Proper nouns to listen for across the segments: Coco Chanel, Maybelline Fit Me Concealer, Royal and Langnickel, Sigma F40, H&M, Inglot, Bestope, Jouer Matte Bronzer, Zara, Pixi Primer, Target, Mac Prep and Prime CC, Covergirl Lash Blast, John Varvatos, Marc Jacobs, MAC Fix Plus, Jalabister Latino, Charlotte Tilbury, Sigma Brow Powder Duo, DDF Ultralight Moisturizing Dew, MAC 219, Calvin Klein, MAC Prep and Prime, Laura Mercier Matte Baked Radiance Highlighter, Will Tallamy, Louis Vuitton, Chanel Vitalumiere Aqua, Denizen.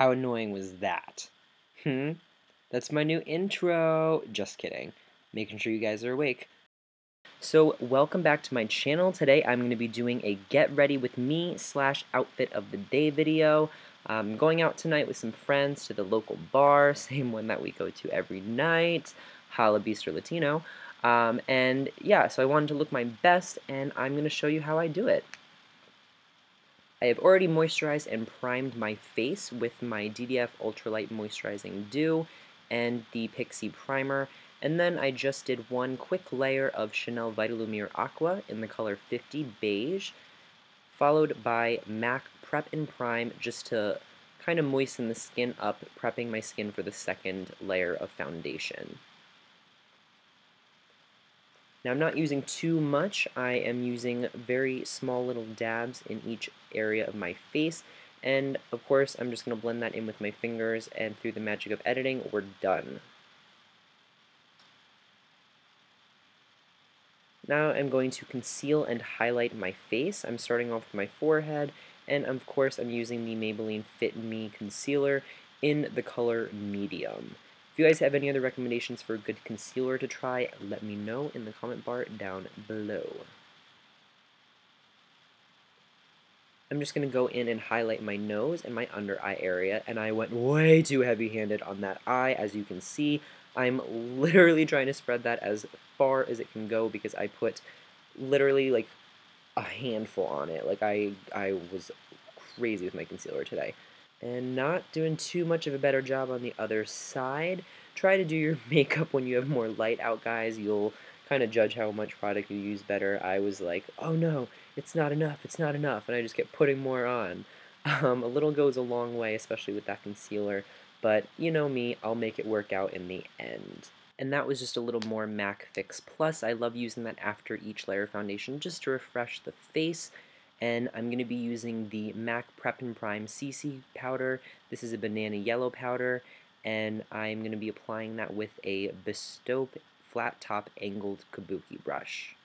How annoying was that? That's my new intro. Just kidding. Making sure you guys are awake. So welcome back to my channel. Today I'm going to be doing a get ready with me / outfit of the day video. I'm going out tonight with some friends to the local bar, same one that we go to every night, Jalabister Latino. And yeah, so I wanted to look my best and I'm going to show you how I do it. I have already moisturized and primed my face with my DDF Ultralight Moisturizing Dew and the Pixi Primer, and then I just did one quick layer of Chanel Vitalumiere Aqua in the color 50 Beige, followed by MAC Prep and Prime just to kind of moisten the skin up, prepping my skin for the second layer of foundation. Now I'm not using too much, I am using very small little dabs in each area of my face, and of course I'm just going to blend that in with my fingers, and through the magic of editing, we're done. Now I'm going to conceal and highlight my face. I'm starting off with my forehead, and of course I'm using the Maybelline Fit Me Concealer in the color Medium. If you guys have any other recommendations for a good concealer to try, let me know in the comment bar down below. I'm just going to go in and highlight my nose and my under eye area, and I went way too heavy-handed on that eye. As you can see, I'm literally trying to spread that as far as it can go because I put literally like a handful on it. Like I was crazy with my concealer today. And not doing too much of a better job on the other side. Try to do your makeup when you have more light out, guys. You'll kind of judge how much product you use better. I was like, oh no, it's not enough, and I just kept putting more on. A little goes a long way, especially with that concealer, but you know me, I'll make it work out in the end. And that was just a little more MAC Fix Plus. I love using that after each layer of foundation just to refresh the face. And I'm going to be using the MAC Prep and Prime CC powder. This is a banana yellow powder, and I'm going to be applying that with a Bestope flat top angled kabuki brush.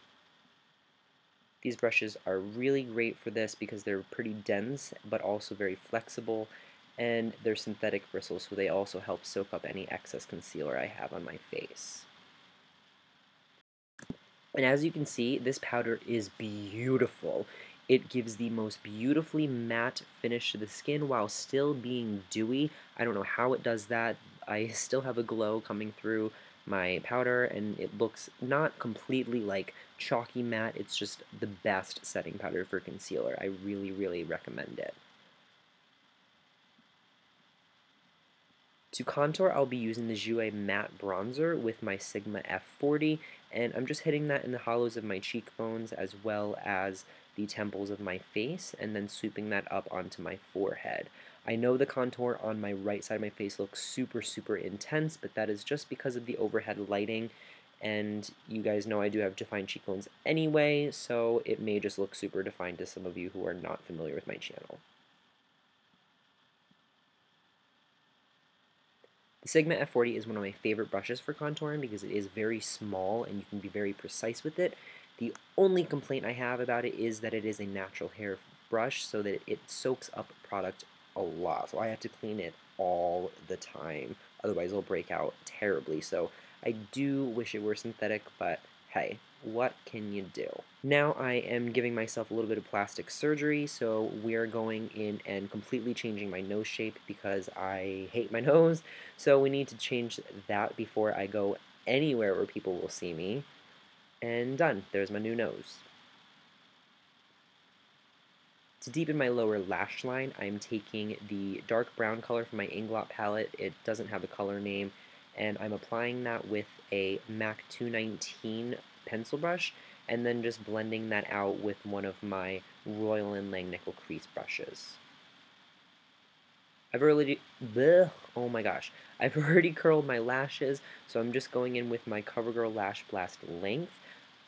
These brushes are really great for this because they're pretty dense, but also very flexible, and they're synthetic bristles, so they also help soak up any excess concealer I have on my face. And as you can see, this powder is beautiful. It gives the most beautifully matte finish to the skin while still being dewy. I don't know how it does that. I still have a glow coming through my powder, and it looks not completely like chalky matte. It's just the best setting powder for concealer. I really, really recommend it. To contour, I'll be using the Jouer Matte Bronzer with my Sigma F40, and I'm just hitting that in the hollows of my cheekbones as well as the temples of my face, and then sweeping that up onto my forehead. I know the contour on my right side of my face looks super, super intense, but that is just because of the overhead lighting, and you guys know I do have defined cheekbones anyway, so it may just look super defined to some of you who are not familiar with my channel. The Sigma F40 is one of my favorite brushes for contouring because it is very small and you can be very precise with it. The only complaint I have about it is that it is a natural hair brush, so that it soaks up product a lot. So I have to clean it all the time, otherwise it'll break out terribly. So I do wish it were synthetic, but hey, what can you do? Now I am giving myself a little bit of plastic surgery, so we are going in and completely changing my nose shape because I hate my nose. So we need to change that before I go anywhere where people will see me. And done. There's my new nose. To deepen my lower lash line, I'm taking the dark brown color from my Inglot palette. It doesn't have a color name. And I'm applying that with a MAC 219 pencil brush, and then just blending that out with one of my Royal and Langnickel crease brushes. I've already, I've already curled my lashes, so I'm just going in with my Covergirl Lash Blast length.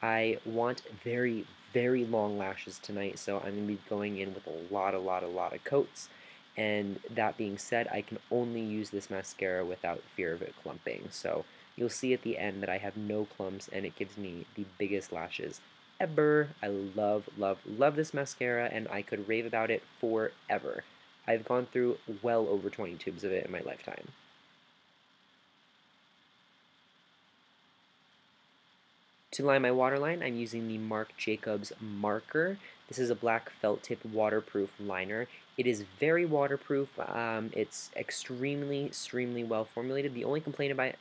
I want very, very long lashes tonight, so I'm going to be going in with a lot of coats. And that being said, I can only use this mascara without fear of it clumping. So you'll see at the end that I have no clumps, and it gives me the biggest lashes ever. I love, love, love this mascara, and I could rave about it forever. I've gone through well over 20 tubes of it in my lifetime. To line my waterline, I'm using the Marc Jacobs marker. This is a black felt tip waterproof liner. It is very waterproof. It's extremely well formulated. The only complaint I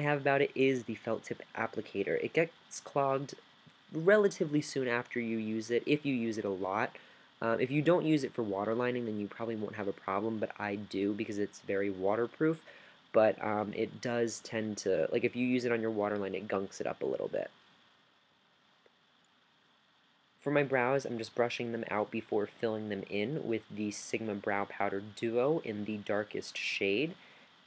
have about it is the felt tip applicator. It gets clogged relatively soon after you use it, if you use it a lot. If you don't use it for waterlining, then you probably won't have a problem, but I do because it's very waterproof. But it does tend to, like if you use it on your waterline, it gunks it up a little bit. For my brows, I'm just brushing them out before filling them in with the Sigma Brow Powder Duo in the darkest shade.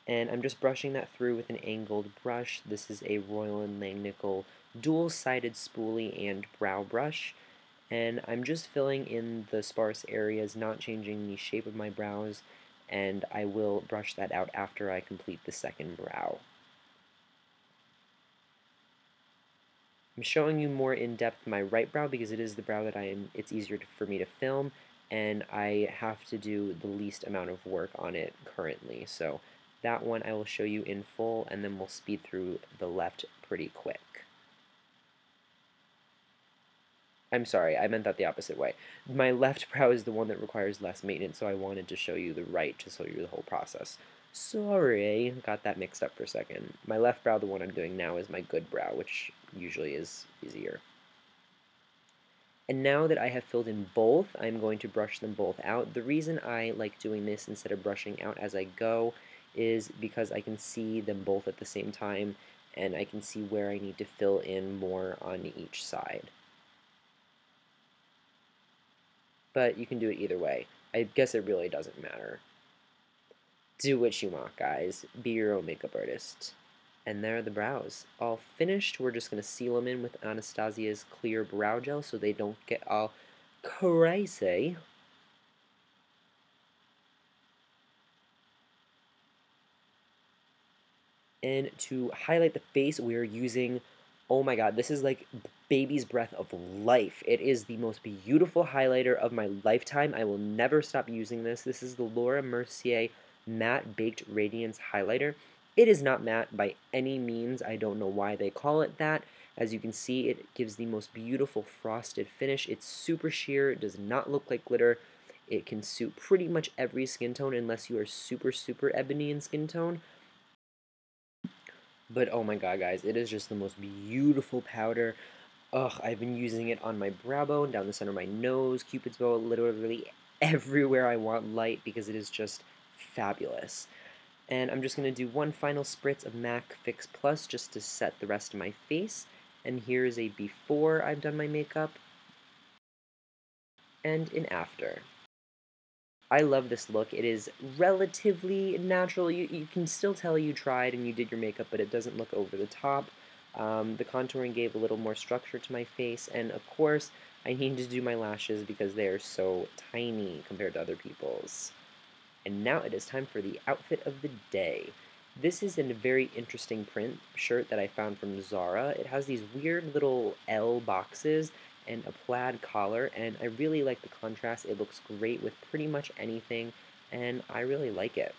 And I'm just brushing that through with an angled brush. This is a Royal and Langnickel dual-sided spoolie and brow brush. And I'm just filling in the sparse areas, not changing the shape of my brows. And I will brush that out after I complete the second brow. I'm showing you more in depth my right brow because it is the brow that it's easier for me to film, and I have to do the least amount of work on it currently. So that one I will show you in full, and then we'll speed through the left pretty quick. I'm sorry, I meant that the opposite way. My left brow is the one that requires less maintenance, so I wanted to show you the right to show you the whole process. Sorry, got that mixed up for a second. My left brow, the one I'm doing now, is my good brow, which usually is easier. And now that I have filled in both, I'm going to brush them both out. The reason I like doing this instead of brushing out as I go is because I can see them both at the same time, and I can see where I need to fill in more on each side. But you can do it either way. I guess it really doesn't matter. Do what you want, guys. Be your own makeup artist. And there are the brows. All finished. We're just going to seal them in with Anastasia's clear brow gel so they don't get all crazy. And to highlight the face, we're using... Oh my god, this is like baby's breath of life. It is the most beautiful highlighter of my lifetime. I will never stop using this. This is the Laura Mercier Matte Baked Radiance Highlighter. It is not matte by any means. I don't know why they call it that. As you can see, it gives the most beautiful frosted finish. It's super sheer. It does not look like glitter. It can suit pretty much every skin tone unless you are super, super ebony in skin tone. But oh my god, guys, it is just the most beautiful powder. Ugh, I've been using it on my brow bone, down the center of my nose, Cupid's bow, literally everywhere I want light because it is just fabulous. And I'm just going to do one final spritz of MAC Fix Plus just to set the rest of my face. And here is a before I've done my makeup and an after. I love this look. It is relatively natural. You can still tell you tried and you did your makeup, but it doesn't look over the top. The contouring gave a little more structure to my face, and of course, I need to do my lashes because they are so tiny compared to other people's. And now it is time for the outfit of the day. This is a very interesting print shirt that I found from Zara. It has these weird little L boxes and a plaid collar, and I really like the contrast. It looks great with pretty much anything, and I really like it.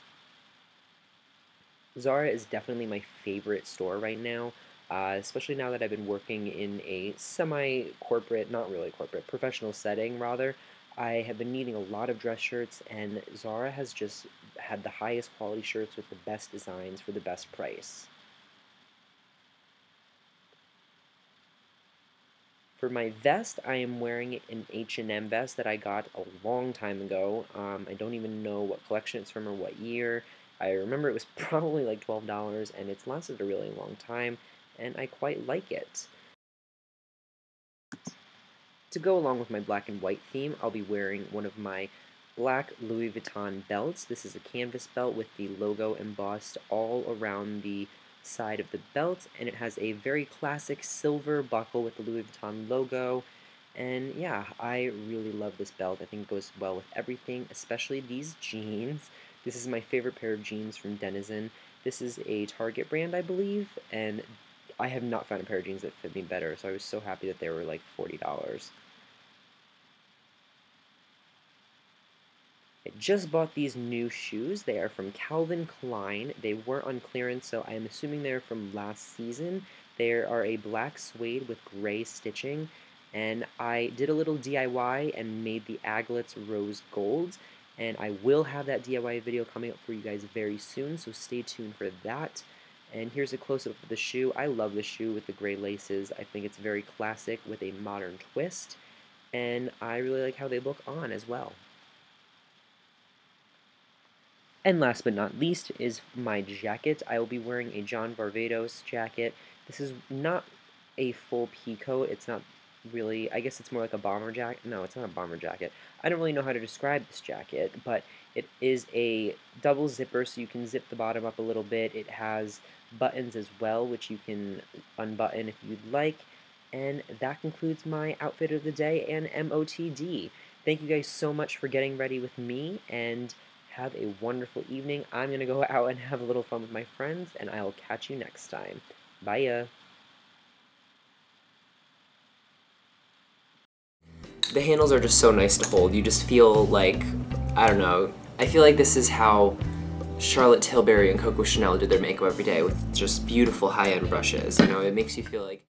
Zara is definitely my favorite store right now, especially now that I've been working in a semi-corporate, not really corporate, professional setting rather. I have been needing a lot of dress shirts, and Zara has just had the highest quality shirts with the best designs for the best price. For my vest, I am wearing an H&M vest that I got a long time ago. I don't even know what collection it's from or what year. I remember it was probably like $12, and it's lasted a really long time, and I quite like it. To go along with my black and white theme, I'll be wearing one of my black Louis Vuitton belts. This is a canvas belt with the logo embossed all around the side of the belt, and it has a very classic silver buckle with the Louis Vuitton logo. And yeah, I really love this belt. I think it goes well with everything, especially these jeans. This is my favorite pair of jeans from Denizen. This is a Target brand, I believe, and I have not found a pair of jeans that fit me better, so I was so happy that they were like $40. Just bought these new shoes. They are from Calvin Klein. They were on clearance, so I'm assuming they're from last season. They are a black suede with gray stitching, and I did a little DIY and made the aglets rose gold, and I will have that DIY video coming up for you guys very soon, so stay tuned for that. And here's a close-up of the shoe. I love the shoe with the gray laces. I think it's very classic with a modern twist, and I really like how they look on as well. And last but not least is my jacket. I will be wearing a John Varvatos jacket. This is not a full peacoat. It's not really, I guess it's more like a bomber jacket. No, it's not a bomber jacket. I don't really know how to describe this jacket, but it is a double zipper, so you can zip the bottom up a little bit. It has buttons as well, which you can unbutton if you'd like. And that concludes my outfit of the day and MOTD. Thank you guys so much for getting ready with me, and have a wonderful evening. I'm going to go out and have a little fun with my friends, and I'll catch you next time. Bye-ya. The handles are just so nice to hold. You just feel like, I don't know, I feel like this is how Charlotte Tilbury and Coco Chanel did their makeup every day, with just beautiful high-end brushes. You know, it makes you feel like